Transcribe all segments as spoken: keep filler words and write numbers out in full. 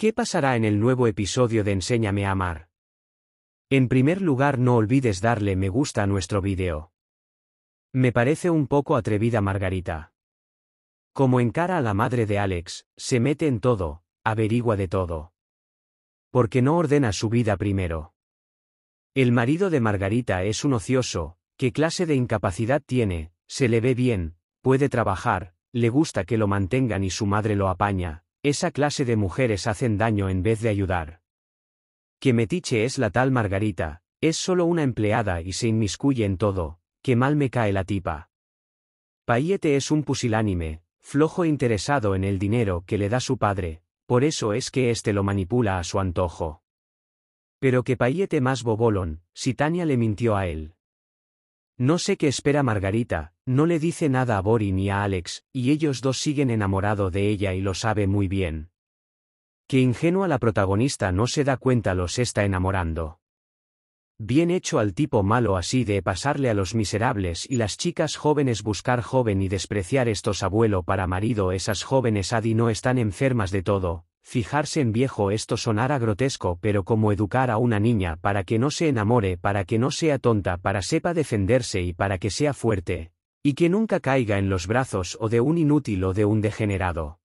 ¿Qué pasará en el nuevo episodio de Enséñame a amar? En primer lugar, no olvides darle me gusta a nuestro vídeo. Me parece un poco atrevida Margarita. Como encara a la madre de Alex, se mete en todo, averigua de todo. ¿Por qué no ordena su vida primero? El marido de Margarita es un ocioso. ¿Qué clase de incapacidad tiene? Se le ve bien, puede trabajar, le gusta que lo mantengan y su madre lo apaña. Esa clase de mujeres hacen daño en vez de ayudar. Qué metiche es la tal Margarita, es solo una empleada y se inmiscuye en todo. Qué mal me cae la tipa. Payete es un pusilánime, flojo e interesado en el dinero que le da su padre, por eso es que éste lo manipula a su antojo. Pero qué Payete más bobolón, si Tania le mintió a él. No sé qué espera Margarita, no le dice nada a Bori ni a Alex, y ellos dos siguen enamorados de ella y lo sabe muy bien. Qué ingenua la protagonista, no se da cuenta los está enamorando. Bien hecho al tipo malo así de pasarle a los miserables y las chicas jóvenes, buscar joven y despreciar estos abuelo para marido. Esas jóvenes adi no están enfermas de todo, fijarse en viejo esto sonará grotesco, pero como educar a una niña para que no se enamore, para que no sea tonta, para sepa defenderse y para que sea fuerte, y que nunca caiga en los brazos o de un inútil o de un degenerado.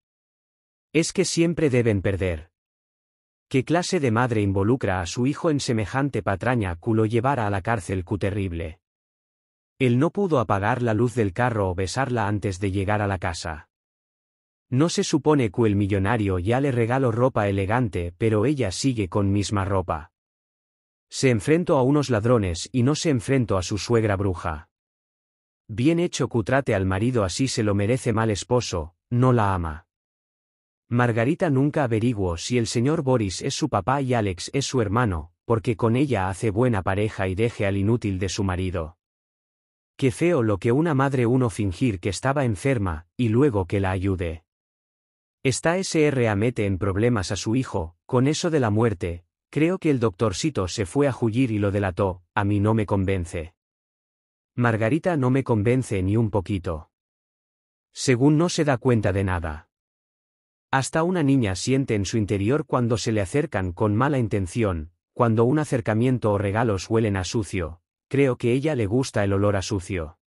Es que siempre deben perder. ¿Qué clase de madre involucra a su hijo en semejante patraña culo llevara a la cárcel cu terrible? Él no pudo apagar la luz del carro o besarla antes de llegar a la casa. No se supone que el millonario ya le regaló ropa elegante, pero ella sigue con misma ropa. Se enfrentó a unos ladrones y no se enfrentó a su suegra bruja. Bien hecho que trate al marido así, se lo merece. Mal esposo, no la ama. Margarita nunca averiguó si el señor Boris es su papá y Alex es su hermano, porque con ella hace buena pareja y deje al inútil de su marido. Qué feo lo que una madre uno fingir que estaba enferma, y luego que la ayude. Esta S R A mete en problemas a su hijo, con eso de la muerte, creo que el doctorcito se fue a jullir y lo delató. A mí no me convence. Margarita no me convence ni un poquito. Según no se da cuenta de nada. Hasta una niña siente en su interior cuando se le acercan con mala intención, cuando un acercamiento o regalos huelen a sucio, creo que ella le gusta el olor a sucio.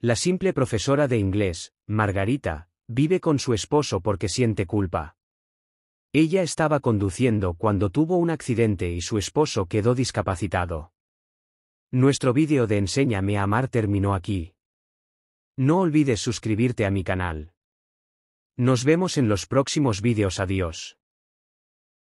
La simple profesora de inglés, Margarita, vive con su esposo porque siente culpa. Ella estaba conduciendo cuando tuvo un accidente y su esposo quedó discapacitado. Nuestro vídeo de Enséñame a amar terminó aquí. No olvides suscribirte a mi canal. Nos vemos en los próximos vídeos. Adiós.